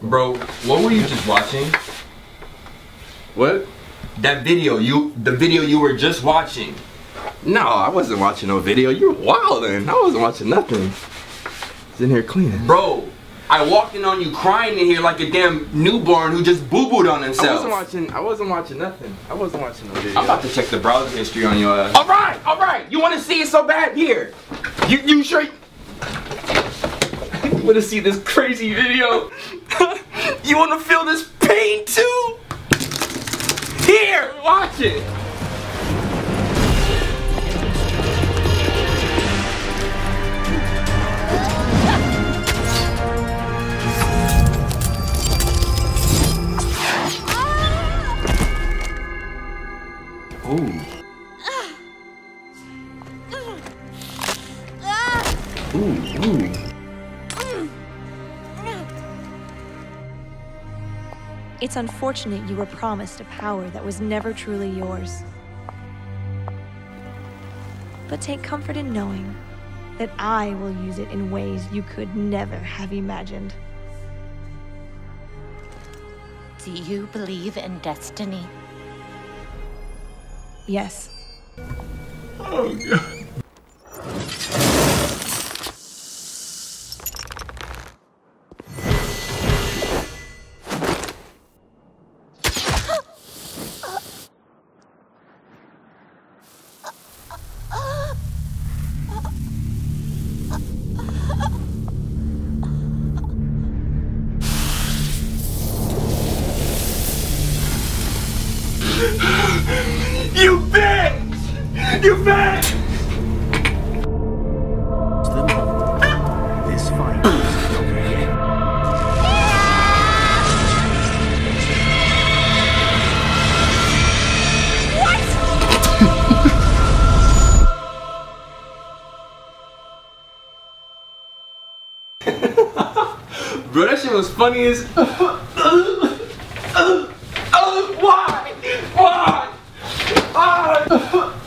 Bro, what were you just watching? What? That video, the video you were just watching. No, I wasn't watching no video. You were wildin'. I wasn't watching nothing. I was in here cleaning. Bro, I walked in on you crying in here like a damn newborn who just boo-booed on himself. I wasn't watching nothing. I wasn't watching no video. I'm about to check the browser history on your ass. Alright, alright. You want to see it so bad? Here. You sure? You want to see this crazy video? You want to feel this pain too? Here, watch it. Ooh. Ooh, ooh. It's unfortunate you were promised a power that was never truly yours. But take comfort in knowing that I will use it in ways you could never have imagined. Do you believe in destiny? Yes. Oh, God. You bitch! You bitch! This fight is over here. What? Bro, that shit was funny as... Why? Why? Ah!